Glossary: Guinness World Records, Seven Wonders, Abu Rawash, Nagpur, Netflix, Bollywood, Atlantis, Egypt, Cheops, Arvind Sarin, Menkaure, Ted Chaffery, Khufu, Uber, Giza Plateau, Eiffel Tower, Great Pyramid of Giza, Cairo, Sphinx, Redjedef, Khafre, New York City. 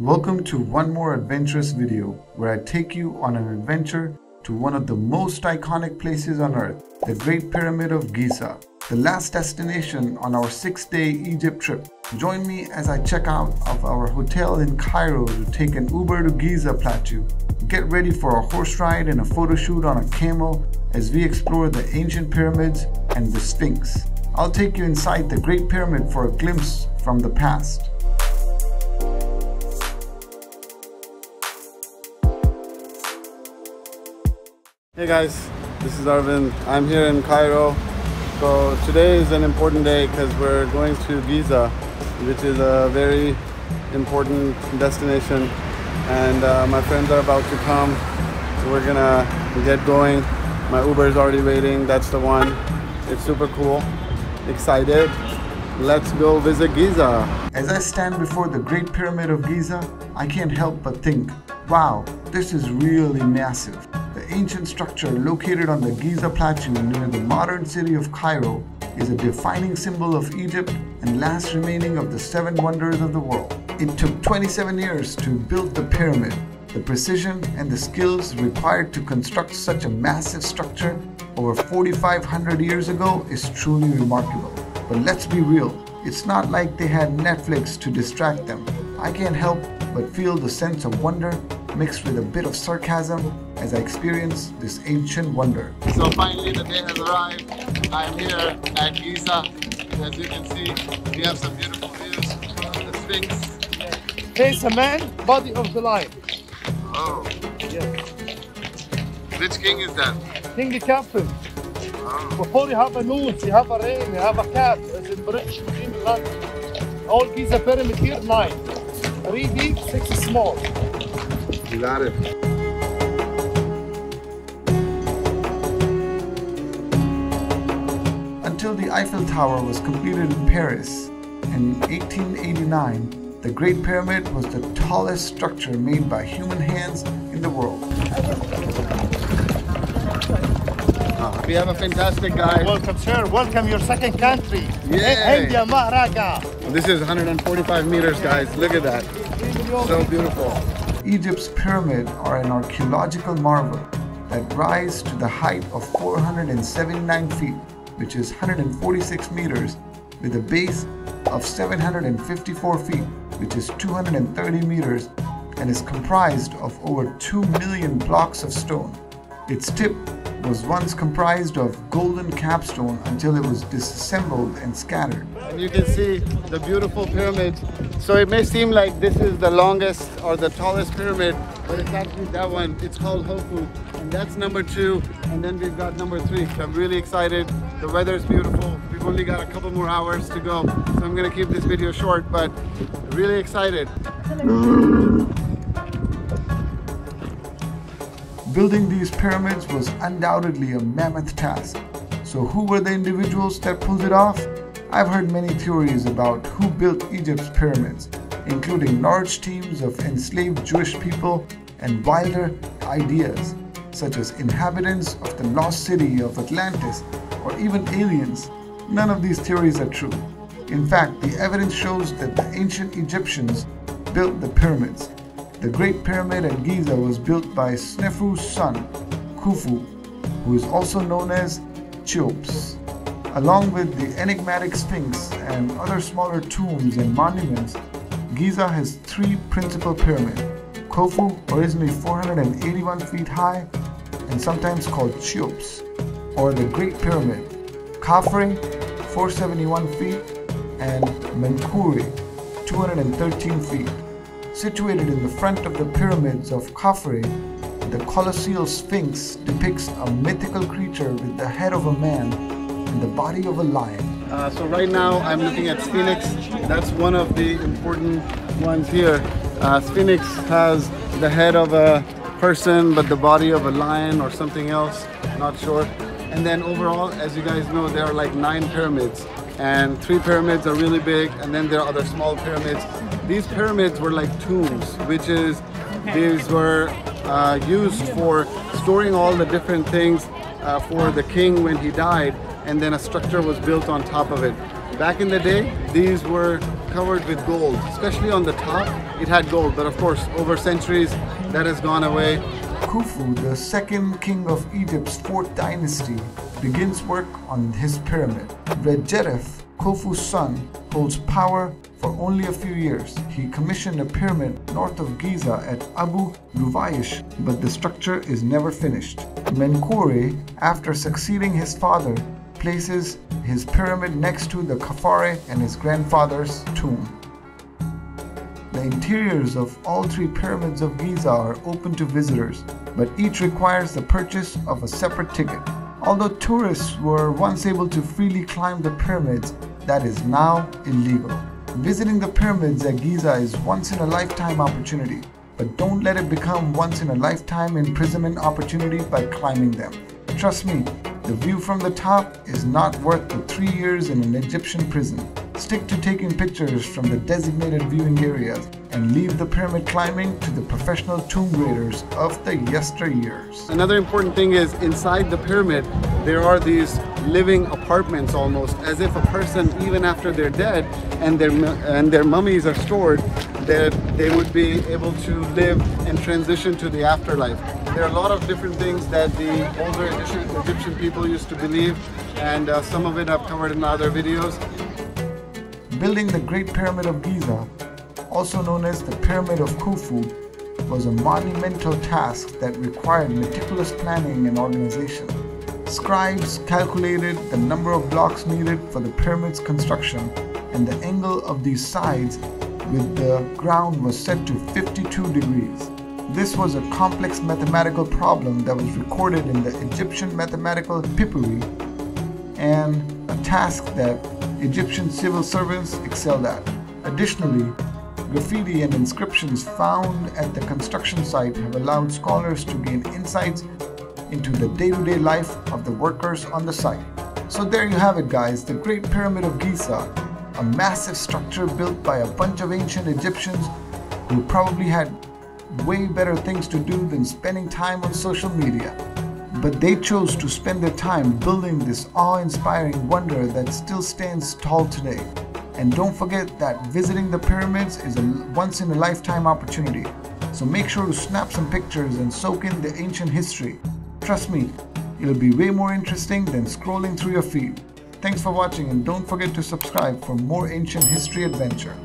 Welcome to one more adventurous video where I take you on an adventure to one of the most iconic places on earth, the Great Pyramid of Giza, the last destination on our 6-day Egypt trip. Join me as I check out of our hotel in Cairo to take an Uber to Giza Plateau. Get ready for a horse ride and a photo shoot on a camel as we explore the ancient pyramids and the Sphinx. I'll take you inside the Great Pyramid for a glimpse from the past. Hey guys, this is Arvind. I'm here in Cairo. So today is an important day because we're going to Giza, which is a very important destination. And my friends are about to come. We're gonna get going. My Uber is already waiting. That's the one. It's super cool. Excited. Let's go visit Giza. As I stand before the Great Pyramid of Giza, I can't help but think, wow, this is really massive. The ancient structure located on the Giza Plateau near the modern city of Cairo is a defining symbol of Egypt and last remaining of the Seven Wonders of the world. It took 27 years to build the pyramid. The precision and the skills required to construct such a massive structure over 4,500 years ago is truly remarkable. But let's be real, it's not like they had Netflix to distract them. I can't help but feel the sense of wonder mixed with a bit of sarcasm as I experience this ancient wonder. So finally the day has arrived. I'm here at Giza. As you can see, we have some beautiful views from the Sphinx. Face a man, body of the lion. Oh. Yes. Which king is that? King the captain. Oh. Before you have a noose, you have a rain, you have a cat. It's in British regime land. All Giza pyramid here, 9. 3 deep, 6 small. You got it. Until the Eiffel Tower was completed in Paris in 1889, the Great Pyramid was the tallest structure made by human hands in the world. We have a fantastic guy. Welcome, sir. Welcome your second country. Yay. India, Maharaja. This is 145 meters, guys. Look at that. So beautiful. Egypt's pyramids are an archaeological marvel that rise to the height of 479 feet, which is 146 meters, with a base of 754 feet, which is 230 meters, and is comprised of over 2 million blocks of stone. Its tip was once comprised of golden capstone until it was disassembled and scattered. And you can see the beautiful pyramid. So it may seem like this is the longest or the tallest pyramid, but it's actually that one. It's called Khufu, and that's number 2. And then we've got number 3. So I'm really excited. The weather's beautiful. We've only got a couple more hours to go, so I'm gonna keep this video short, but really excited. Building these pyramids was undoubtedly a mammoth task. So who were the individuals that pulled it off? I've heard many theories about who built Egypt's pyramids, including large teams of enslaved Jewish people and wilder ideas, such as inhabitants of the lost city of Atlantis or even aliens. None of these theories are true. In fact, the evidence shows that the ancient Egyptians built the pyramids. The Great Pyramid at Giza was built by Sneferu's son, Khufu, who is also known as Cheops. Along with the enigmatic Sphinx and other smaller tombs and monuments, Giza has 3 principal pyramids. Khufu, originally 481 feet high and sometimes called Cheops, or the Great Pyramid. Khafre, 471 feet, and Menkaure, 213 feet. Situated in the front of the pyramids of Khafre, the colossal Sphinx depicts a mythical creature with the head of a man and the body of a lion. So right now I'm looking at Sphinx. That's one of the important ones here. Sphinx has the head of a person but the body of a lion or something else, not sure. And then overall, as you guys know, there are like 9 pyramids, and 3 pyramids are really big, and then there are other small pyramids. These pyramids were like tombs, which is, these were used for storing all the different things for the king when he died, and then a structure was built on top of it. Back in the day, these were covered with gold, especially on the top. It had gold, but of course, over centuries, that has gone away. Khufu, the second king of Egypt's fourth dynasty, begins work on his pyramid. Redjedef, Khufu's son, holds power for only a few years. He commissioned a pyramid north of Giza at Abu Rawash, but the structure is never finished. Menkaure, after succeeding his father, places his pyramid next to the Khafre and his grandfather's tomb. The interiors of all three pyramids of Giza are open to visitors, but each requires the purchase of a separate ticket. Although tourists were once able to freely climb the pyramids, that is now illegal. Visiting the pyramids at Giza is once-in-a-lifetime opportunity, but don't let it become once-in-a-lifetime imprisonment opportunity by climbing them. Trust me, the view from the top is not worth the 3 years in an Egyptian prison. Stick to taking pictures from the designated viewing areas and leave the pyramid climbing to the professional tomb raiders of the yesteryears. Another important thing is inside the pyramid, there are these living apartments almost, as if a person, even after they're dead and their mummies are stored, that they would be able to live and transition to the afterlife. There are a lot of different things that the older Egyptian people used to believe, and some of it I've covered in other videos. Building the Great Pyramid of Giza, also known as the Pyramid of Khufu, was a monumental task that required meticulous planning and organization. Scribes calculated the number of blocks needed for the pyramid's construction, and the angle of these sides with the ground was set to 52 degrees. This was a complex mathematical problem that was recorded in the Egyptian mathematical papyri, and a task that Egyptian civil servants excelled at. Additionally, graffiti and inscriptions found at the construction site have allowed scholars to gain insights into the day-to-day life of the workers on the site. So there you have it, guys, the Great Pyramid of Giza, a massive structure built by a bunch of ancient Egyptians who probably had way better things to do than spending time on social media. But they chose to spend their time building this awe-inspiring wonder that still stands tall today. And don't forget that visiting the pyramids is a once-in-a-lifetime opportunity. So make sure to snap some pictures and soak in the ancient history. Trust me, it'll be way more interesting than scrolling through your feed. Thanks for watching, and don't forget to subscribe for more ancient history adventure.